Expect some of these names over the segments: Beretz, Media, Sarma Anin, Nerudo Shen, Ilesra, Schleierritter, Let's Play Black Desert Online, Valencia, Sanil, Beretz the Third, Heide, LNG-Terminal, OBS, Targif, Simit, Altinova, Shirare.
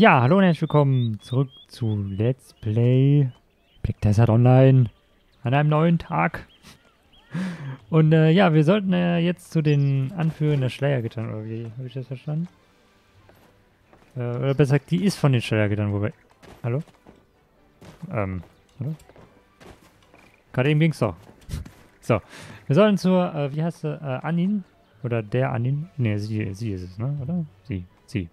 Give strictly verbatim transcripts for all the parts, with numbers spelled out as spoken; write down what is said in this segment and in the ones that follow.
Ja, hallo und herzlich willkommen zurück zu Let's Play Black Desert Online an einem neuen Tag. Und äh, ja, wir sollten äh, jetzt zu den Anführern der Schleierritter, oder wie habe ich das verstanden? Äh, oder besser gesagt, die ist von den Schleierrittern, wobei... Hallo? Ähm, hallo? Gerade eben ging's doch. So, wir sollen zur, äh, wie heißt sie, äh, Anin? Oder der Anin? Ne, sie, sie ist es, ne? Oder? Sie, sie.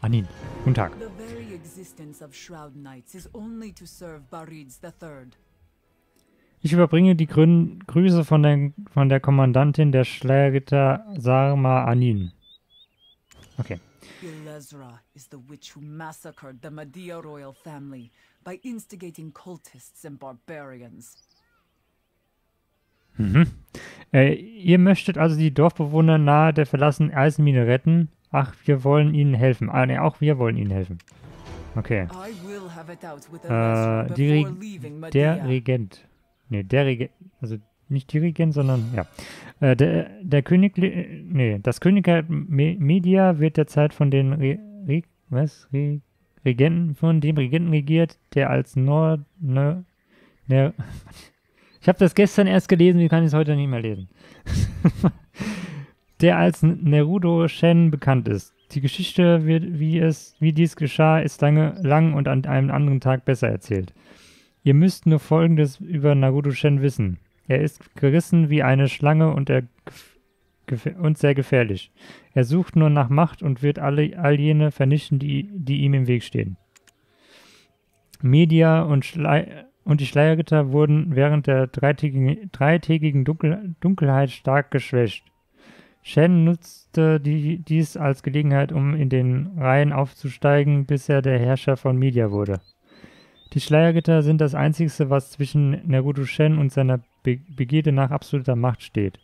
Anin, guten Tag. The very existence of Shroud Knights is only to serve Barids the Third. Ich überbringe die Grün Grüße von der, von der Kommandantin der Schleierritter Sarma Anin. Okay. Ilesra is the witch who massacred the Media royal family by instigating cultists and barbarians. Mhm. Äh, ihr möchtet also die Dorfbewohner nahe der verlassenen Eisenmine retten. Ach, wir wollen ihnen helfen. Ah, ne, auch wir wollen ihnen helfen. Okay. Äh, die Re der Regent. Ne, der Regent. Also nicht die Regent, sondern, ja. Äh, der, der König... Ne, das Königreich Media wird derzeit von den Re Re was? Re Regenten, von dem Regenten regiert, der als Nord... Ne, ne, ich habe das gestern erst gelesen, wie kann ich es heute nicht mehr lesen? Der als Nerudo Shen bekannt ist. Die Geschichte, wird, wie, es, wie dies geschah, ist lange, lang und an einem anderen Tag besser erzählt. Ihr müsst nur Folgendes über Nerudo Shen wissen. Er ist gerissen wie eine Schlange und, er und sehr gefährlich. Er sucht nur nach Macht und wird alle, all jene vernichten, die, die ihm im Weg stehen. Media und Schleier... Und die Schleierritter wurden während der dreitägigen, dreitägigen Dunkel, Dunkelheit stark geschwächt. Shen nutzte die, dies als Gelegenheit, um in den Reihen aufzusteigen, bis er der Herrscher von Media wurde. Die Schleierritter sind das Einzige, was zwischen Nerudo Shen und seiner Be Begierde nach absoluter Macht steht.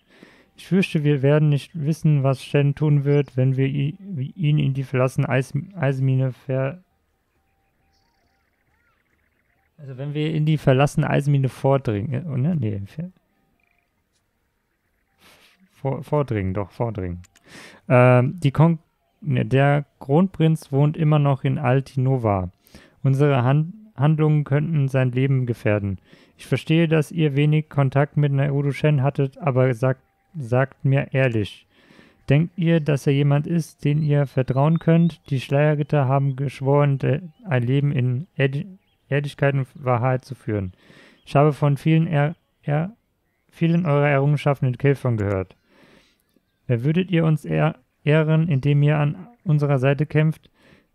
Ich fürchte, wir werden nicht wissen, was Shen tun wird, wenn wir ihn in die verlassene Eis Eisenmine ver... Also wenn wir in die verlassene Eisenmine vordringen, oder? Nee, vor, vordringen, doch, vordringen. Ähm, die Kon der Kronprinz wohnt immer noch in Altinova. Unsere Hand Handlungen könnten sein Leben gefährden. Ich verstehe, dass ihr wenig Kontakt mit Nerudo Shen hattet, aber sagt, sagt mir ehrlich. Denkt ihr, dass er jemand ist, den ihr vertrauen könnt? Die Schleierritter haben geschworen, ein Leben in Ed Ehrlichkeit und Wahrheit zu führen. Ich habe von vielen, er er vielen eurer Errungenschaften und Kämpfen gehört. Würdet ihr uns ehr ehren, indem ihr an unserer Seite kämpft?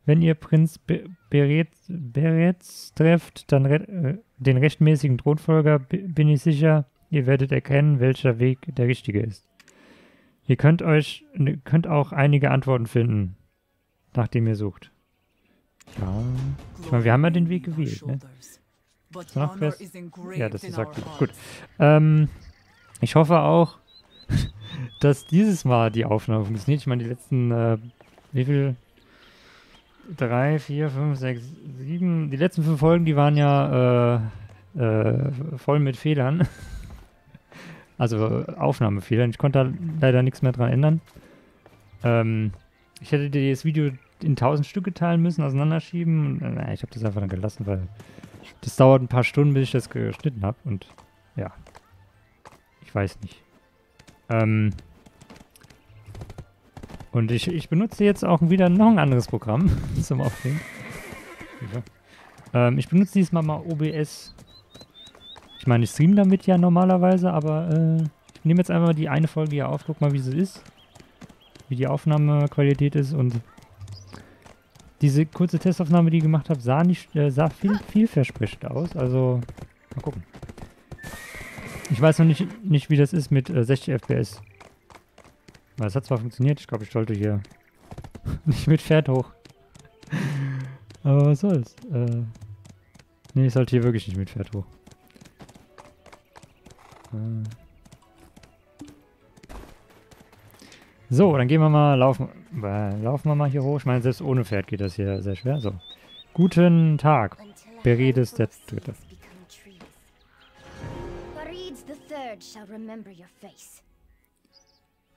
Wenn ihr Prinz Be Beretz, Beretz trefft, dann re den rechtmäßigen Thronfolger, bin ich sicher, ihr werdet erkennen, welcher Weg der richtige ist. Ihr könnt, euch, könnt auch einige Antworten finden, nachdem ihr sucht. Ja. Ich meine, wir haben ja den Weg gewählt, ne? Ist noch fest? Ja, das ist aktiv. Gut. Ähm, ich hoffe auch, dass dieses Mal die Aufnahme funktioniert. Ich meine, die letzten, äh, wie viel? Drei, vier, fünf, sechs, sieben. Die letzten fünf Folgen, die waren ja äh, äh, voll mit Fehlern. Also Aufnahmefehlern. Ich konnte da leider nichts mehr dran ändern. Ähm, ich hätte dir das Video in tausend Stücke teilen müssen, auseinanderschieben. Na, ich habe das einfach dann gelassen, weil das dauert ein paar Stunden, bis ich das geschnitten habe. Und ja, ich weiß nicht. Ähm und ich, ich benutze jetzt auch wieder noch ein anderes Programm zum Aufnehmen. Ja. Ähm, ich benutze diesmal mal O B S. Ich meine, ich streame damit ja normalerweise, aber äh, ich nehme jetzt einfach mal die eine Folge hier auf, guck mal, wie sie ist, wie die Aufnahmequalität ist und diese kurze Testaufnahme, die ich gemacht habe, sah, nicht, äh, sah viel, vielversprechend aus. Also, mal gucken. Ich weiß noch nicht, nicht wie das ist mit äh, sechzig F P S. Das hat zwar funktioniert, ich glaube, ich sollte hier nicht mit Pferd hoch. Aber was soll's? Äh, nee, ich sollte hier wirklich nicht mit Pferd hoch. Äh. So, dann gehen wir mal laufen. Laufen wir mal hier hoch. Ich meine, selbst ohne Pferd geht das hier sehr schwer. So. Guten Tag. Beretz der Dritte.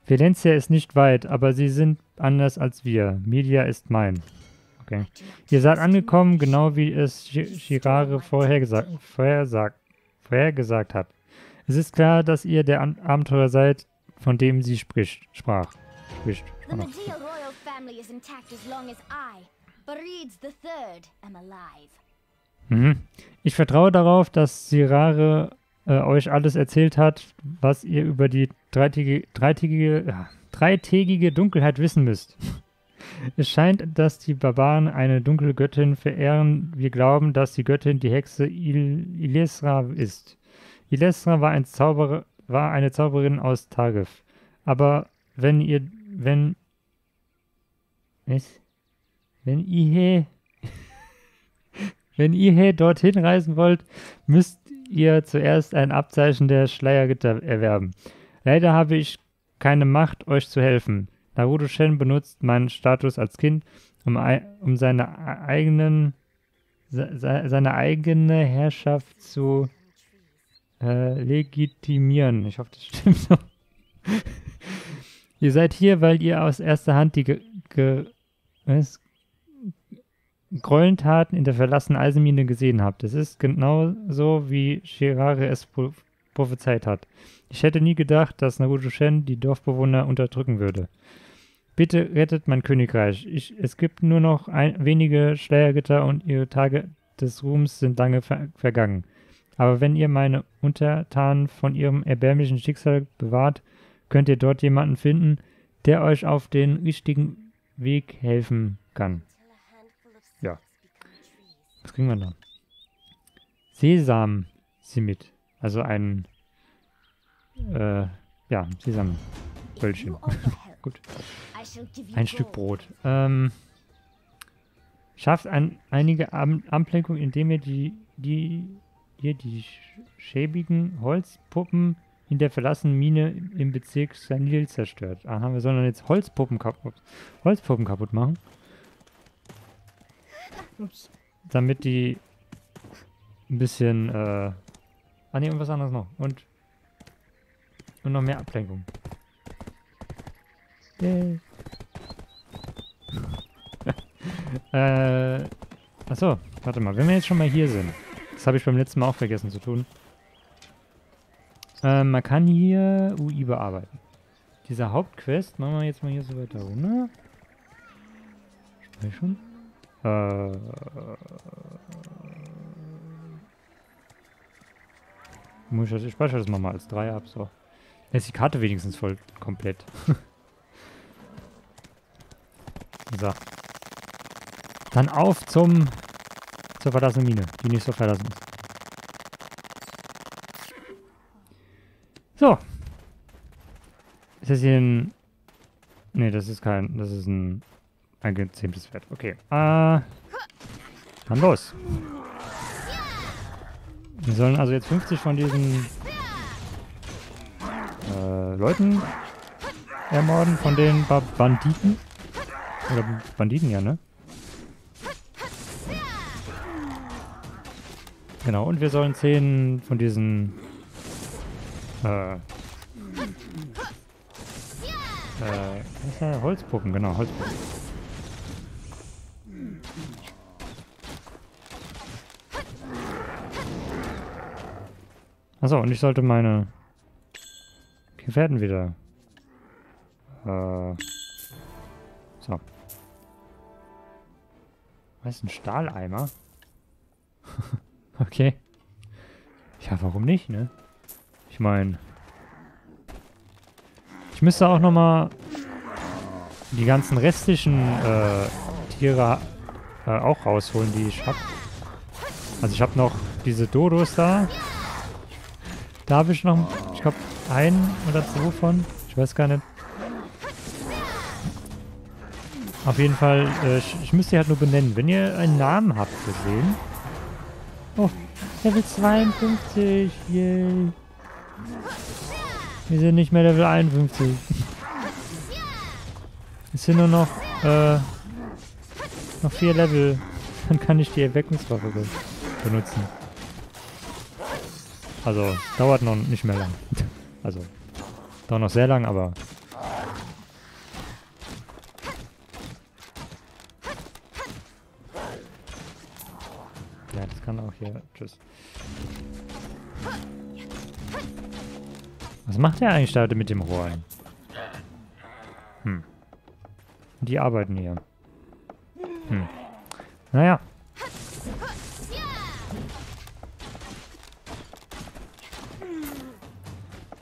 Valencia ist nicht weit, aber sie sind anders als wir. Media ist mein. Okay. Okay. Ihr seid angekommen, genau wie es Shirare vorher gesagt, vorher, sagt, vorher gesagt hat. Es ist klar, dass ihr der An Abenteurer seid, von dem sie spricht, sprach. Spricht. The Medea royal family is intact as long as I, Beretz the Third, am alive. Mhm. Ich vertraue darauf, dass Shirare äh, euch alles erzählt hat, was ihr über die dreitägige, dreitägige, ja, dreitägige Dunkelheit wissen müsst. Es scheint, dass die Barbaren eine dunkle Göttin verehren. Wir glauben, dass die Göttin die Hexe Il Ilesra ist. Ilesra war, ein Zauberer, war eine Zauberin aus Targif. Aber wenn ihr... Wenn... Was? Wenn ihr... Wenn ihr dorthin reisen wollt, müsst ihr zuerst ein Abzeichen der Schleierritter erwerben. Leider habe ich keine Macht, euch zu helfen. Nerudo Shen benutzt meinen Status als Kind, um, um seine, eigenen, se, seine eigene Herrschaft zu äh, legitimieren. Ich hoffe, das stimmt so. Ihr seid hier, weil ihr aus erster Hand die ge, ge, was? Gräueltaten in der verlassenen Eisenmine gesehen habt. Es ist genau so, wie Shirare es pro prophezeit hat. Ich hätte nie gedacht, dass Nerudo Shen die Dorfbewohner unterdrücken würde. Bitte rettet mein Königreich. Ich, es gibt nur noch ein, wenige Schleierritter und ihre Tage des Ruhms sind lange ver vergangen. Aber wenn ihr meine Untertanen von ihrem erbärmlichen Schicksal bewahrt, könnt ihr dort jemanden finden, der euch auf den richtigen Weg helfen kann. Ja. Was kriegen wir da? Sesam Simit. Also ein äh, ja, Sesamböllchen. Gut. Ein Stück Brot. Ähm, schafft ein, einige Am Ablenkung, indem ihr die, die, hier die schäbigen Holzpuppen in der verlassenen Mine im Bezirk Sanil zerstört. Aha, wir sollen dann jetzt Holzpuppen kaputt, Holzpuppen kaputt machen. Ups. Damit die ein bisschen, äh, ah ne, und was anderes noch. Und, und noch mehr Ablenkung. Yay. äh, achso, warte mal. Wenn wir jetzt schon mal hier sind. Das habe ich beim letzten Mal auch vergessen zu tun. Äh, man kann hier U I bearbeiten. Diese Hauptquest machen wir jetzt mal hier so weiter runter. Speichern. Äh, muss ich, das, ich speichere das nochmal als drei ab, so. Jetzt ist die Karte wenigstens voll komplett. So. Dann auf zum zur verlassenen Mine, die nicht so verlassen ist. So. Ist das hier ein... Ne, das ist kein... Das ist ein... Ein gezähmtes Pferd. Okay. Äh, dann los. Wir sollen also jetzt fünfzig von diesen äh, Leuten ermorden, von den ba Banditen. Oder Banditen, ja, ne? Genau, und wir sollen zehn von diesen äh, äh, Holzpuppen, genau, Holzpuppen. Achso, und ich sollte meine Gefährten wieder. Äh. So. Was ist ein Stahleimer? Okay. Ja, warum nicht, ne? Ich meine. Ich müsste auch nochmal die ganzen restlichen äh, Tiere äh, auch rausholen, die ich hab. Also ich habe noch diese Dodos da. Da habe ich noch, ich glaube, ein oder zwei von. Ich weiß gar nicht. Auf jeden Fall, äh, ich, ich müsste die halt nur benennen. Wenn ihr einen Namen habt gesehen. Oh, Level zweiundfünfzig. Yay. Wir sind nicht mehr Level einundfünfzig. Es sind nur noch, äh, noch vier Level. Dann kann ich die Erweckungswaffe benutzen. Also, dauert noch nicht mehr lang. Also, dauert noch sehr lang, aber... Ja, das kann auch hier. Tschüss. Was macht der eigentlich da mit dem Rohr? Hm. Die arbeiten hier. Hm. Naja.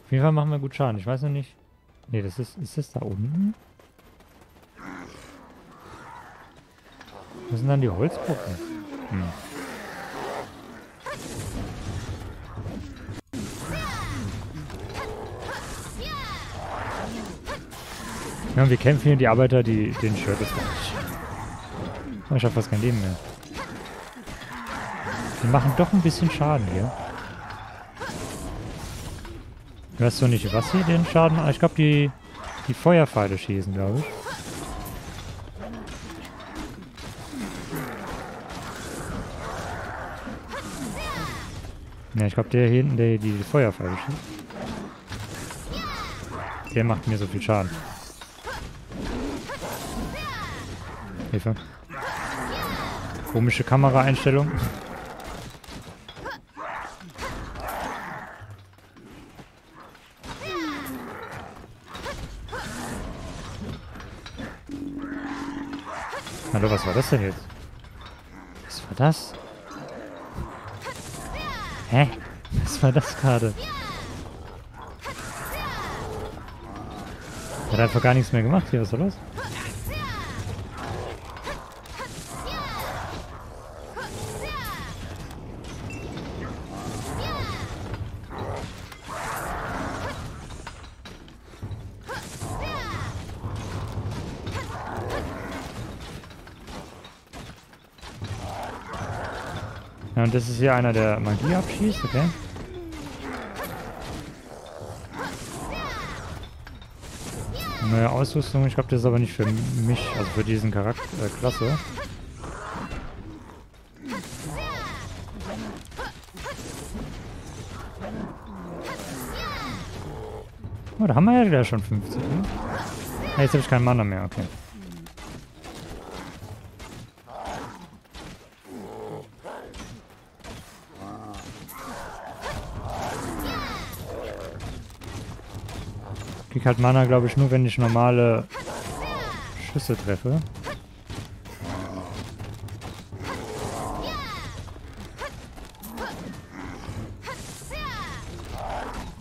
Auf jeden Fall machen wir gut Schaden. Ich weiß noch nicht. Ne, das ist. Ist das da unten? Was sind dann die Holzbrocken? Hm. Ja, wir kämpfen hier die Arbeiter, die den Shirt ist gar nicht. Ich hab fast kein Leben mehr. Die machen doch ein bisschen Schaden hier. Ich weiß doch nicht, was sie den Schaden machen. Ich glaube, die, die Feuerpfeile schießen, glaube ich. Ja, ich glaube, der hier hinten, der die Feuerpfeile schießt, der macht mir so viel Schaden. Hilfe. Komische Kameraeinstellung. Hallo, was war das denn jetzt? Was war das? Hä? Was war das gerade? Hat einfach gar nichts mehr gemacht hier, was war los? Und das ist hier einer, der Magie abschießt, okay? Neue Ausrüstung, ich glaube, das ist aber nicht für mich, also für diesen Charakter, äh, Klasse. Oh, da haben wir ja gleich schon fünfzig, ne? Hey, jetzt habe ich keinen Mana mehr, okay. Ich krieg halt Mana, glaube ich, nur wenn ich normale Schüsse treffe.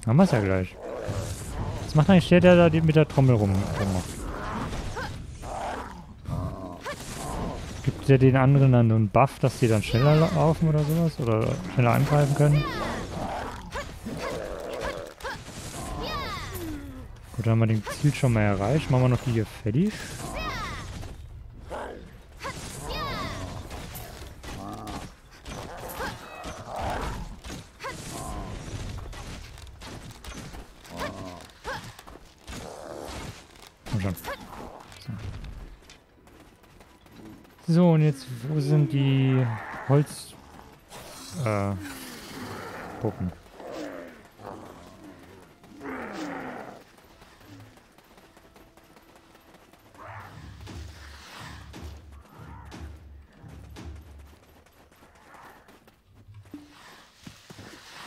Haben wir es ja gleich. Was macht eigentlich der, der da mit der Trommel rummacht? Gibt der den anderen dann einen Buff, dass die dann schneller laufen oder sowas? Oder schneller angreifen können? Gut, dann haben wir den Ziel schon mal erreicht. Machen wir noch die hier fertig. Komm schon. So. So, und jetzt, wo sind die Holz... äh... Puppen?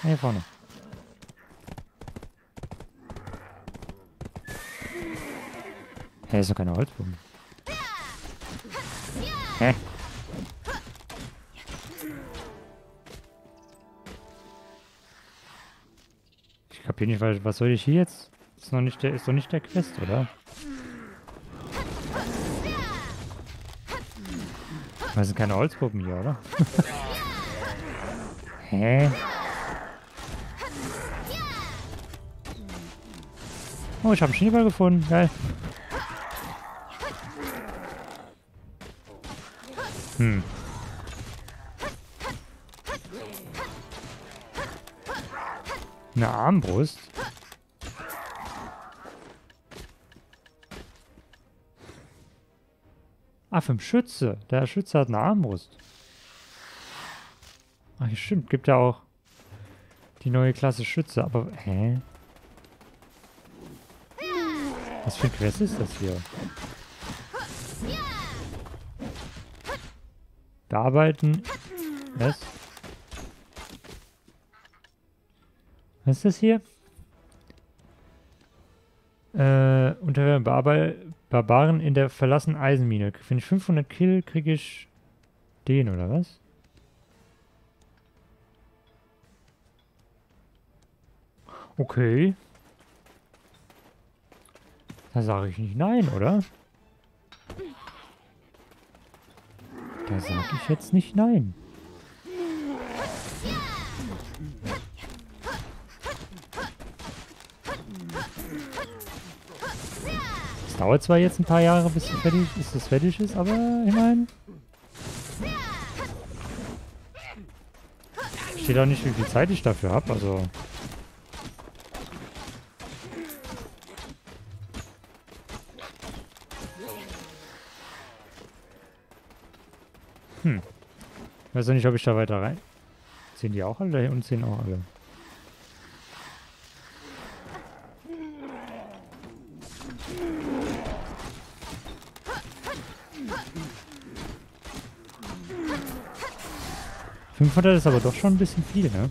Hier vorne. Hä, ist doch keine Holzbombe. Hä? Ich kapier nicht, was soll ich hier jetzt? Ist noch nicht der, ist doch nicht der Quest, oder? Das sind keine Holzpuppen hier, oder? Hä? Oh, ich habe einen Schneeball gefunden. Geil. Hm. Eine Armbrust? Ah, für den Schütze. Der Schütze hat eine Armbrust. Ach, stimmt. Gibt ja auch die neue Klasse Schütze. Aber, hä? Was für ein Quest ist das hier? Bearbeiten Was? Was ist das hier? Äh, unter Barbar Barbaren in der verlassenen Eisenmine. Wenn ich fünfhundert Kill, kriege ich den, oder was? Okay. Da sage ich nicht nein, oder? Da sage ich jetzt nicht nein. Es dauert zwar jetzt ein paar Jahre, bis es fertig ist, es fertig ist, aber ich meine... Steht auch nicht, wie viel Zeit ich dafür habe, also... Hm. Ich weiß auch nicht, ob ich da weiter rein... Sind die auch alle? Da hinten sind auch alle. fünfhundert ist aber doch schon ein bisschen viel, ne?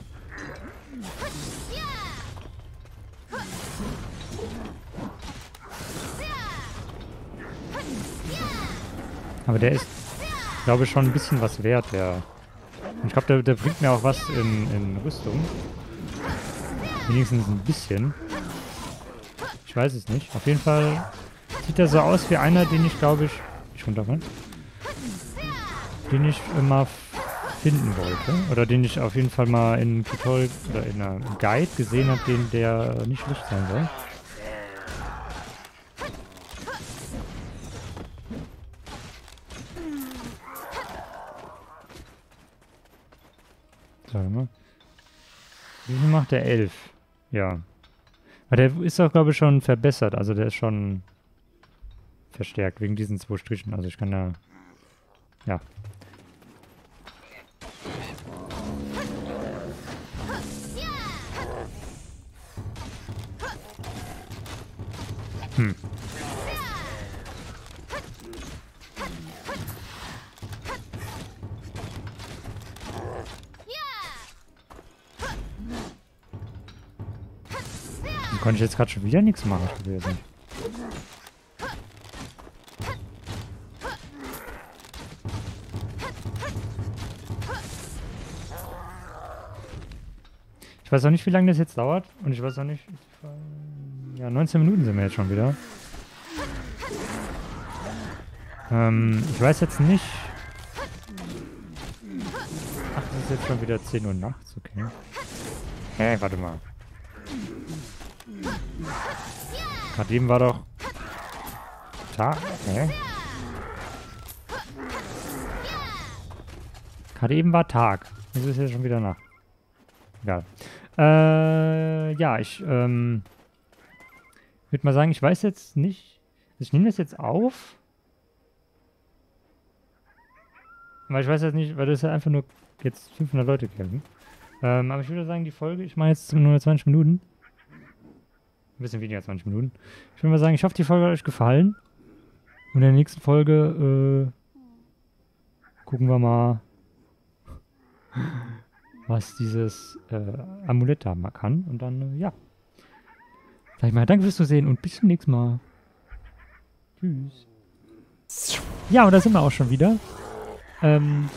Aber der ist... Ich glaube schon ein bisschen was wert, ja. Und ich glaube, der, der bringt mir auch was in, in Rüstung. Wenigstens ein bisschen. Ich weiß es nicht. Auf jeden Fall sieht er so aus wie einer, den ich glaube ich... Ich runterfallen. Den ich mal finden wollte. Oder den ich auf jeden Fall mal in einem Tutorial oder in einem Guide gesehen habe, den der nicht schlecht sein soll. Wie viel macht der? elf? Ja. Aber der ist doch, glaube ich, schon verbessert. Also der ist schon verstärkt wegen diesen zwei Strichen. Also ich kann da... Ja. Hm. Konnte ich jetzt gerade schon wieder nichts machen, ich weiß nicht. Ich weiß auch nicht, wie lange das jetzt dauert. Und ich weiß auch nicht... Ja, neunzehn Minuten sind wir jetzt schon wieder. Ähm, ich weiß jetzt nicht... Ach, es ist jetzt schon wieder zehn Uhr nachts, okay. Hä, warte mal. Gerade eben war doch... Tag? Hä? Gerade eben war Tag. Jetzt ist ja schon wieder Nacht. Egal. Äh, ja, ich, ähm... würde mal sagen, ich weiß jetzt nicht... Ich nehme das jetzt auf. Weil ich weiß jetzt nicht, weil das ja einfach nur jetzt fünfhundert Leute kennen. Ähm, aber ich würde sagen, die Folge... Ich mache jetzt nur zwanzig Minuten. Ein bisschen weniger als zwanzig Minuten. Ich würde mal sagen, ich hoffe, die Folge hat euch gefallen. Und in der nächsten Folge äh, gucken wir mal, was dieses äh, Amulett da mal kann. Und dann, äh, ja. Sag ich mal, danke fürs Zusehen und bis zum nächsten Mal. Tschüss. Ja, und da sind wir auch schon wieder. Ähm,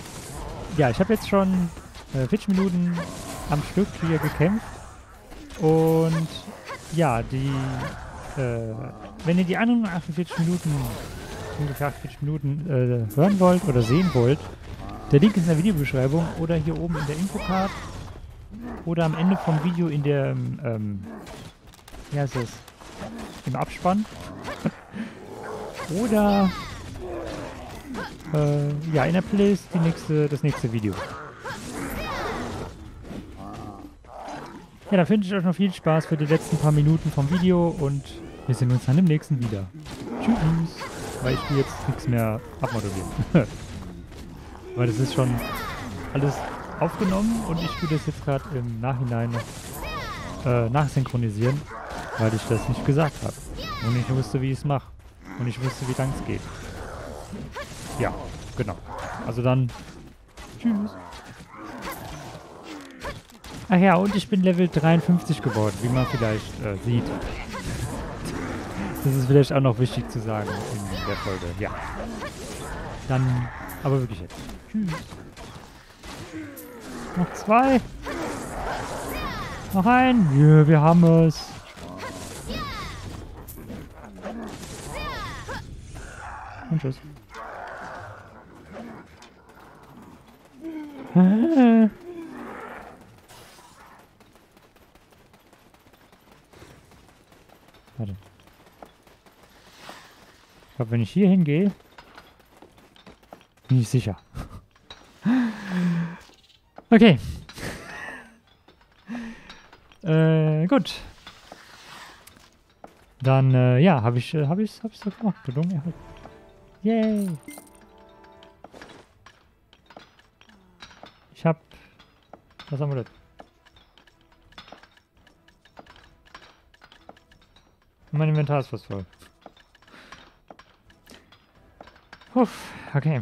ja, ich habe jetzt schon äh, vierzig Minuten am Stück hier gekämpft. Und... Ja, die, äh, wenn ihr die anderen achtundvierzig Minuten, ungefähr achtundvierzig Minuten äh, hören wollt oder sehen wollt, der Link ist in der Videobeschreibung oder hier oben in der Infocard oder am Ende vom Video in der, ähm, wie heißt das, im Abspann oder, äh, ja, in der Playlist die nächste, das nächste Video. Ja, dann wünsche ich euch noch viel Spaß für die letzten paar Minuten vom Video und wir sehen uns dann im nächsten wieder. Tschüss! Weil ich will jetzt nichts mehr abmoderieren. Weil das ist schon alles aufgenommen und ich will das jetzt gerade im Nachhinein noch äh, nachsynchronisieren, weil ich das nicht gesagt habe. Und ich wusste, wie ich es mache. Und ich wusste, wie lang es geht. Ja, genau. Also dann, tschüss! Ach ja, und ich bin Level dreiundfünfzig geworden, wie man vielleicht äh, sieht. Das ist vielleicht auch noch wichtig zu sagen in der Folge. Ja. Dann, aber wirklich jetzt. Tschüss. Noch zwei. Noch ein. Yeah, wir haben es. Und tschüss. Warte. Ich glaube, wenn ich hier hingehe, bin ich sicher. Okay. äh, gut. Dann, äh, ja, habe ich, äh, habe ich, habe ich so gemacht. Yay. Ich hab... Was haben wir denn? Mein Inventar ist fast voll. Uff, okay.